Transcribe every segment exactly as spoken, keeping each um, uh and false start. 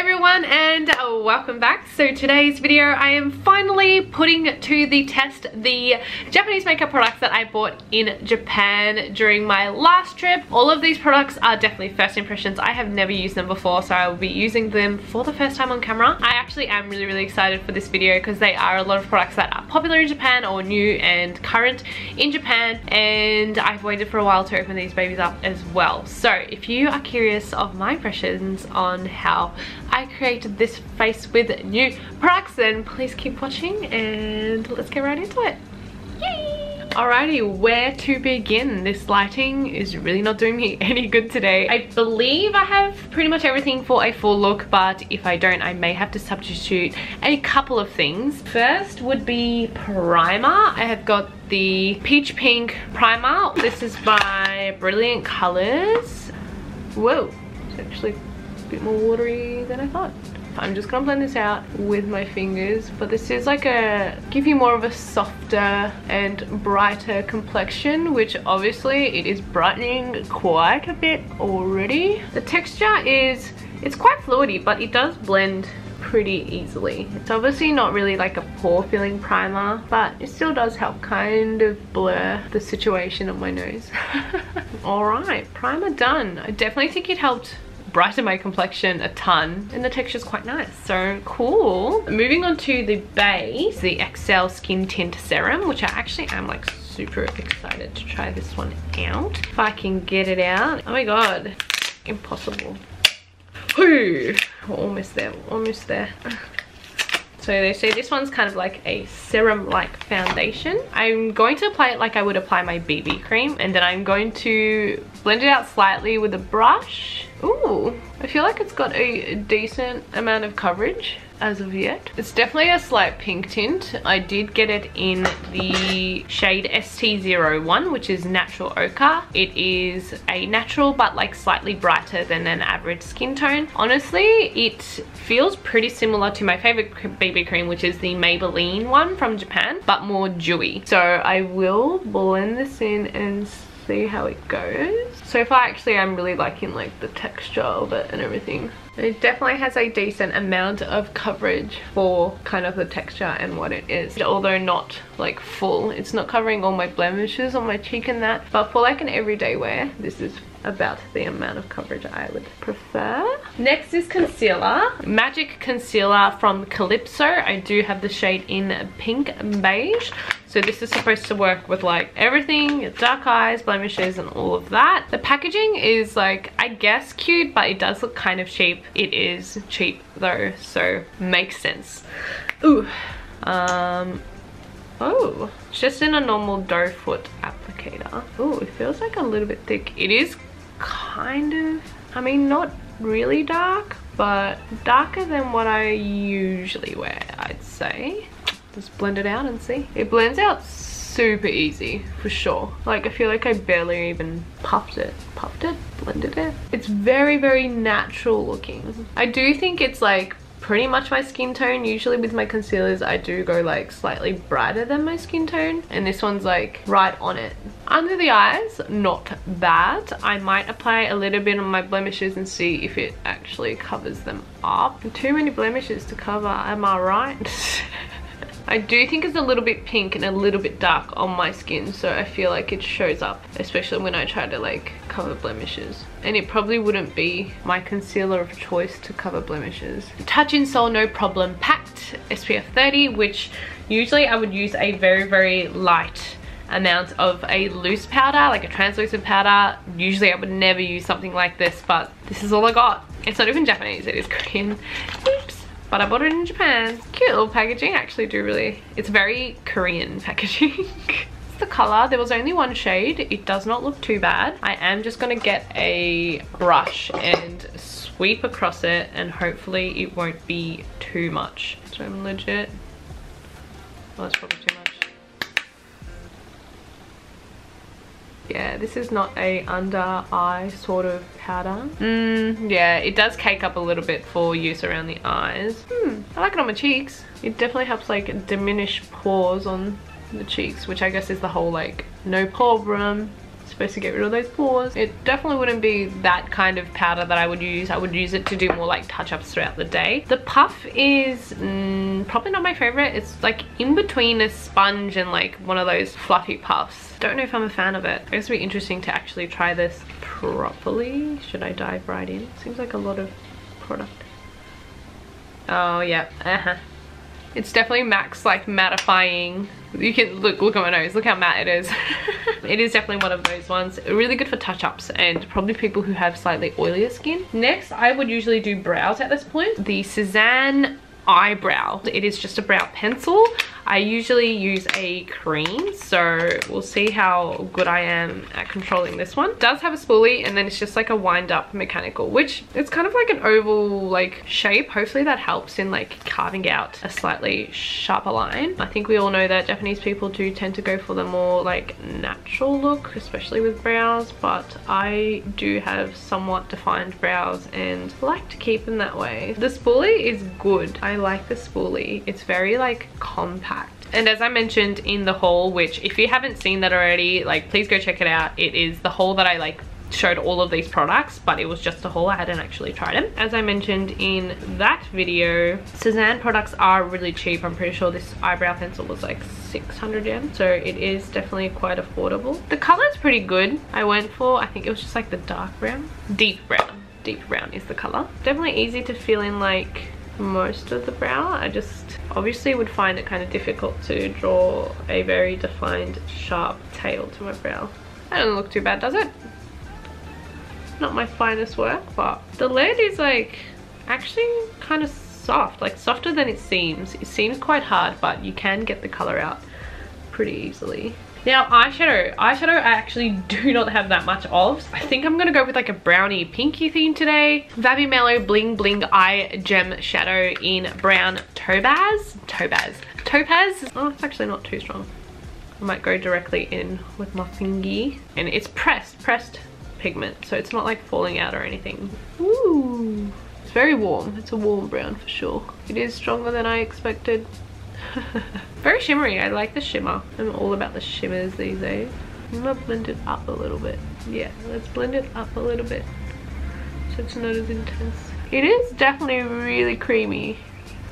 everyone and welcome back. So today's video I am finally putting to the test the Japanese makeup products that I bought in Japan during my last trip. All of these products are definitely first impressions. I have never used them before, so I will be using them for the first time on camera. I actually am really really excited for this video because they are a lot of products that are popular in Japan or new and current in Japan, and I've waited for a while to open these babies up as well. So if you are curious of my impressions on how I created this face with new products, then please keep watching and let's get right into it. Yay! Alrighty, where to begin? This lighting is really not doing me any good today. I believe I have pretty much everything for a full look, but if I don't, I may have to substitute a couple of things. First would be primer. I have got the peach pink primer. This is by Brilliant Colors. Whoa, it's actually bit more watery than I thought. I'm just gonna blend this out with my fingers, but this is like a give you more of a softer and brighter complexion, which obviously it is brightening quite a bit already. The texture is it's quite fluidy, but it does blend pretty easily. It's obviously not really like a pore filling primer, but it still does help kind of blur the situation on my nose. All right, primer done. I definitely think it helped brighten my complexion a ton, and the texture is quite nice, so cool. Moving on to the base, the Excel Skin Tint Serum, which I actually am like super excited to try this one out. If I can get it out, oh my god, impossible. Ooh, we're almost there, we're almost there. So they say this one's kind of like a serum-like foundation. I'm going to apply it like I would apply my B B cream, and then I'm going to blend it out slightly with a brush. Ooh, I feel like it's got a decent amount of coverage as of yet. It's definitely a slight pink tint. I did get it in the shade S T zero one, which is natural ochre. It is a natural but like slightly brighter than an average skin tone. Honestly, it feels pretty similar to my favorite B B cream, which is the Maybelline one from Japan, but more dewy. So I will blend this in and see how it goes. So far actually I'm really liking like the texture of it and everything. It definitely has a decent amount of coverage for kind of the texture and what it is, although not like full. It's not covering all my blemishes on my cheek and that, but for like an everyday wear, this is about the amount of coverage I would prefer. Next is concealer. Magic Concealer from Calypso. I do have the shade in pink and beige. So this is supposed to work with like everything, dark eyes, blemishes and all of that. The packaging is like, I guess cute, but it does look kind of cheap. It is cheap though, so makes sense. Ooh, um, oh, it's just in a normal doe foot applicator. Ooh, it feels like a little bit thick. It is kind of, I mean, not really dark, but darker than what I usually wear, I'd say. Just blend it out and see. It blends out super easy for sure. Like I feel like I barely even puffed it. Puffed it? Blended it? It's very, very natural looking. I do think it's like pretty much my skin tone. Usually with my concealers I do go like slightly brighter than my skin tone, and this one's like right on it. Under the eyes, not bad. I might apply a little bit on my blemishes and see if it actually covers them up. Too many blemishes to cover, am I right? I do think it's a little bit pink and a little bit dark on my skin, so I feel like it shows up, especially when I try to like cover blemishes. And it probably wouldn't be my concealer of choice to cover blemishes. Touch In Soul No Problem Packed S P F thirty, which usually I would use a very, very light amount of a loose powder, like a translucent powder. Usually I would never use something like this, but this is all I got. It's not even Japanese, it is Korean. Oops. But I bought it in Japan. Cute little packaging, I actually do really. It's very Korean packaging. It's the color, there was only one shade. It does not look too bad. I am just gonna get a brush and sweep across it and hopefully it won't be too much. So I'm legit, well that's probably too much. Yeah, this is not a under eye sort of powder. Mm, yeah, it does cake up a little bit for use around the eyes. Hmm, I like it on my cheeks. It definitely helps like diminish pores on the cheeks, which I guess is the whole like no pore room. It's supposed to get rid of those pores. It definitely wouldn't be that kind of powder that I would use. I would use it to do more like touch-ups throughout the day. The puff is mm, probably not my favorite. It's like in between a sponge and like one of those fluffy puffs. Don't know if I'm a fan of it. I guess it'd be interesting to actually try this properly. Should I dive right in? Seems like a lot of product. Oh yeah, uh-huh. It's definitely max like mattifying. You can look look at my nose, look how matte it is. It is definitely one of those ones, really good for touch-ups and probably people who have slightly oilier skin. Next, I would usually do brows at this point. The Cezanne eyebrow, it is just a brow pencil. I usually use a cream, so we'll see how good I am at controlling this one. It does have a spoolie and then it's just like a wind up mechanical, which it's kind of like an oval like shape. Hopefully that helps in like carving out a slightly sharper line. I think we all know that Japanese people do tend to go for the more like natural look, especially with brows, but I do have somewhat defined brows and like to keep them that way. The spoolie is good. I like the spoolie. It's very like compact. And as I mentioned in the haul, which if you haven't seen that already, like please go check it out. It is the haul that I like showed all of these products, but it was just a haul. I hadn't actually tried them. As I mentioned in that video, Cezanne products are really cheap. I'm pretty sure this eyebrow pencil was like six hundred yen, so it is definitely quite affordable. The color is pretty good. I went for, I think it was just like the dark brown, deep brown. Deep brown is the color. Definitely easy to fill in like most of the brow. I just obviously would find it kind of difficult to draw a very defined sharp tail to my brow. That doesn't look too bad, does it? Not my finest work, but the lid is like actually kind of soft, like softer than it seems. It seems quite hard, but you can get the color out pretty easily. Now eyeshadow, eyeshadow I actually do not have that much of. I think I'm gonna go with like a brownie pinky theme today. Vabi Mellow Bling Bling Eye Gem Shadow in brown topaz. Topaz. Topaz? Oh, it's actually not too strong. I might go directly in with my fingy. And it's pressed, pressed pigment. So it's not like falling out or anything. Ooh. It's very warm. It's a warm brown for sure. It is stronger than I expected. Very shimmery. I like the shimmer. I'm all about the shimmers these days. I'm gonna blend it up a little bit. Yeah, let's blend it up a little bit so it's not as intense. It is definitely really creamy.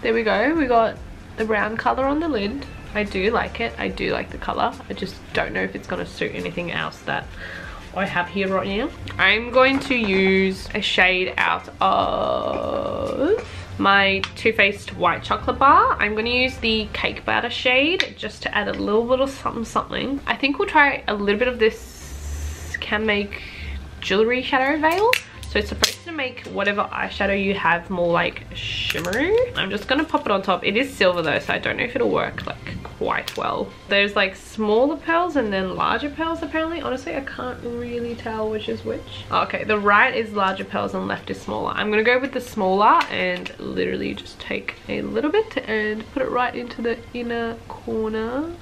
There we go. We got the brown color on the lid. I do like it. I do like the color. I just don't know if it's gonna suit anything else that I have here right now. I'm going to use a shade out of my Too Faced white chocolate bar. I'm going to use the cake batter shade just to add a little bit of something something. I think we'll try a little bit of this Canmake jewelry shadow veil. So it's supposed to make whatever eyeshadow you have more like shimmery. I'm just going to pop it on top. It is silver though, so I don't know if it'll work like quite well. There's like smaller pearls and then larger pearls apparently. Honestly, I can't really tell which is which. Okay, the right is larger pearls and left is smaller. I'm going to go with the smaller and literally just take a little bit and put it right into the inner corner.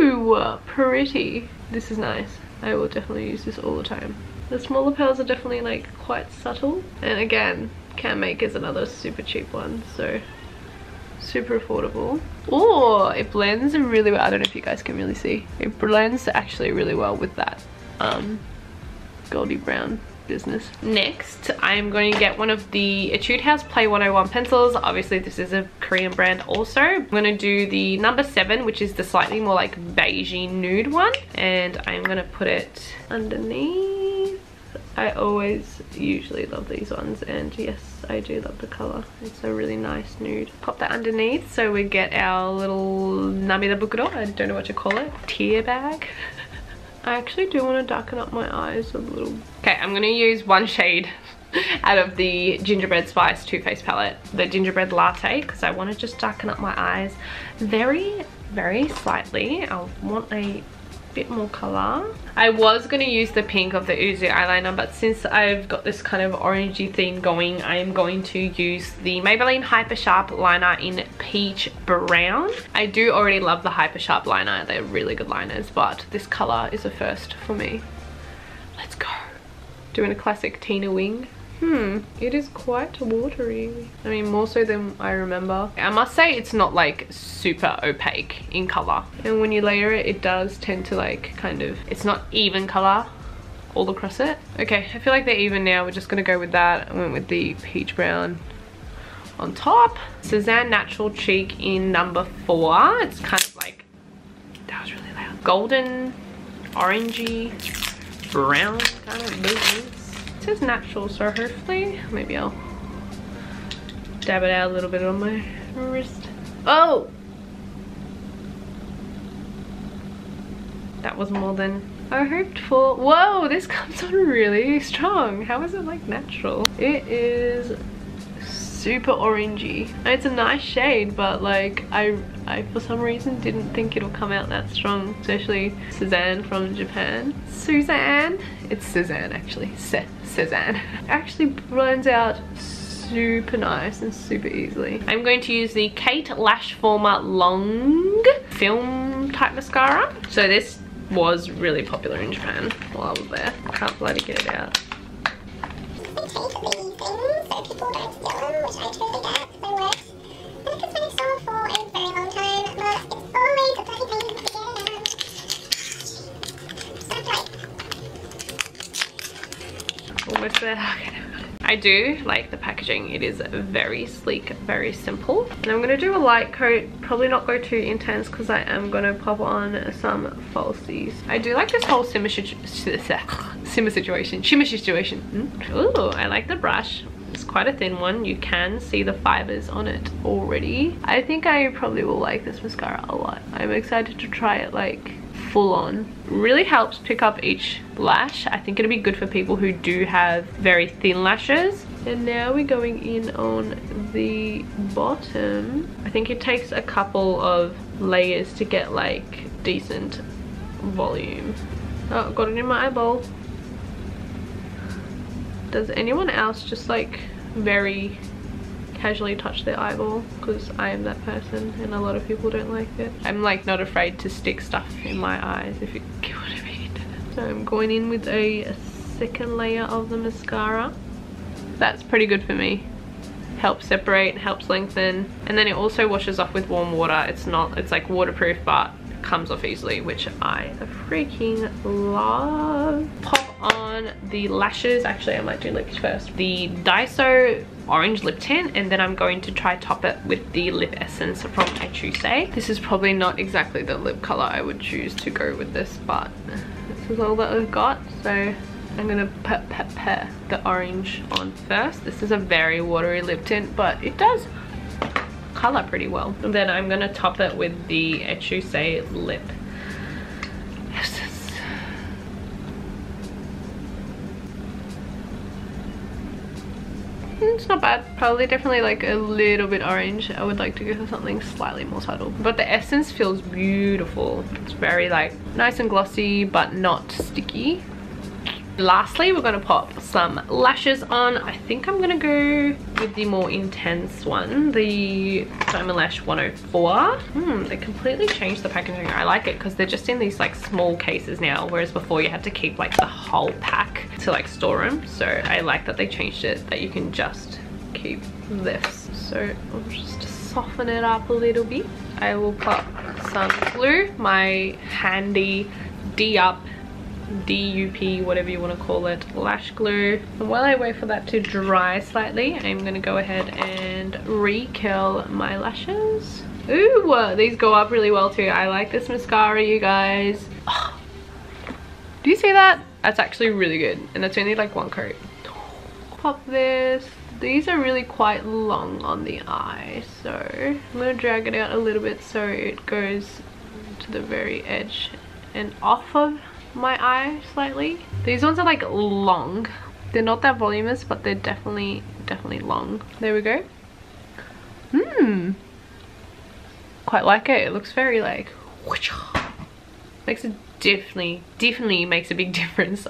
Ooh, pretty. This is nice. I will definitely use this all the time. The smaller pearls are definitely like quite subtle, and again Canmake is another super cheap one, so super affordable. Oh, it blends really well. I don't know if you guys can really see. It blends actually really well with that um goldy brown business. Next, I'm going to get one of the Etude House Play one oh one pencils. Obviously this is a Korean brand also. I'm going to do the number seven, which is the slightly more like beigey nude one, and I'm going to put it underneath. I always usually love these ones, and yes, I do love the color. It's a really nice nude. Pop that underneath so we get our little namida bukuro, I don't know what to call it, tear bag. I actually do want to darken up my eyes a little. Okay, I'm going to use one shade out of the Gingerbread Spice Too Faced palette, the Gingerbread Latte, because I want to just darken up my eyes very, very slightly. I want a bit more color. I was going to use the pink of the Uzu eyeliner, but since I've got this kind of orangey theme going, I am going to use the Maybelline Hyper Sharp liner in peach brown. I do already love the Hyper Sharp liner. They're really good liners, but this color is a first for me. Let's go. Doing a classic Tina wing. Hmm, it is quite watery. I mean, more so than I remember. I must say it's not like super opaque in color. And when you layer it, it does tend to like kind of, it's not even color. all across it. Okay, I feel like they're even now. We're just gonna go with that. I went with the peach brown on top. Cezanne Natural Cheek in number four. It's kind of like, that was really loud. Golden, orangey, brown kind of movements. It says natural, so hopefully, maybe I'll dab it out a little bit on my wrist. Oh! That was more than I hoped for. Whoa, this comes on really strong. How is it like natural? It is super orangey. It's a nice shade, but like I, I for some reason didn't think it'll come out that strong, especially Cezanne from Japan. Cezanne, it's Cezanne actually, Se Cezanne. Actually blends out super nice and super easily. I'm going to use the Kate Lash Former Long Film Type Mascara. So this was really popular in Japan while I was there. I can't bloody get it out. We take these things so people don't steal them, which I totally get. It works. And it's been sold for a very long time, but it's always a bloody pain to get it out. Stop right. Almost there. Okay, never mind. I do like the packaging. It is very sleek, very simple. And I'm gonna do a light coat. Probably not go too intense because I am gonna pop on some falsies. I do like this whole simmer simmer situation. Shimmer situation. Hmm? Ooh, I like the brush. It's quite a thin one. You can see the fibers on it already. I think I probably will like this mascara a lot. I'm excited to try it like full on. Really helps pick up each lash. I think it'll be good for people who do have very thin lashes. And now we're going in on the bottom. I think it takes a couple of layers to get like decent volume. Oh, got it in my eyeball. Does anyone else just like very casually touch their eyeball? Because I am that person and a lot of people don't like it. I'm like not afraid to stick stuff in my eyes, if you get what I mean. So I'm going in with a, a second layer of the mascara. That's pretty good for me. Helps separate, helps lengthen, and then it also washes off with warm water. It's not, it's like waterproof but comes off easily, which I freaking love. Pop on the lashes. Actually, I might do lips first. The Daiso orange lip tint, and then I'm going to try top it with the lip essence from Ettusais. This is probably not exactly the lip color I would choose to go with this, but this is all that I've got, so I'm gonna put the orange on first. This is a very watery lip tint, but it does color pretty well. And then I'm gonna top it with the Ettusais lip essence. It's not bad. Probably definitely like a little bit orange. I would like to go for something slightly more subtle, but the essence feels beautiful. It's very like nice and glossy but not sticky. Lastly, we're going to pop some lashes on. I think I'm going to go with the more intense one, the Diamond Lash one oh four. Hmm, they completely changed the packaging. I like it because they're just in these like small cases now, whereas before you had to keep like the whole pack to like store them. So I like that they changed it, that you can just keep this. So I'll just soften it up a little bit. I will pop some glue, my handy D U P. D U P, whatever you want to call it, lash glue. And while I wait for that to dry slightly, I'm going to go ahead and recurl my lashes. Ooh, these go up really well too. I like this mascara, you guys. Oh, do you see that? That's actually really good. And that's only like one coat. Pop this. These are really quite long on the eye, so I'm going to drag it out a little bit so it goes to the very edge and off of my eye slightly. These ones are like long. They're not that voluminous, but they're definitely definitely long. There we go. Hmm, quite like it. It looks very like whoosh. Makes a definitely definitely makes a big difference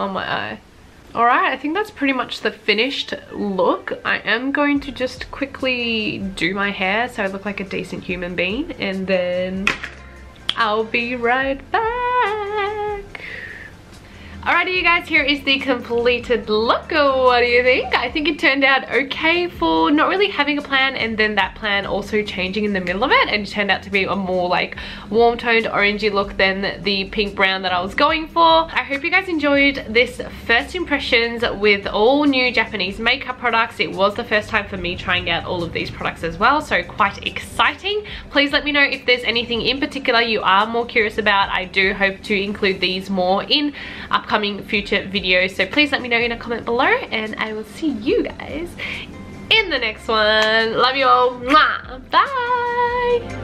on my eye. All right, I think that's pretty much the finished look. I am going to just quickly do my hair so I look like a decent human being, and then I'll be right back. Alrighty you guys, here is the completed look. What do you think? I think it turned out okay for not really having a plan and then that plan also changing in the middle of it, and it turned out to be a more like warm toned orangey look than the pink brown that I was going for. I hope you guys enjoyed this first impressions with all new Japanese makeup products. It was the first time for me trying out all of these products as well, so quite exciting. Please let me know if there's anything in particular you are more curious about. I do hope to include these more in upcoming future videos, so please let me know in a comment below, and I will see you guys in the next one. Love you all. Mwah. Bye.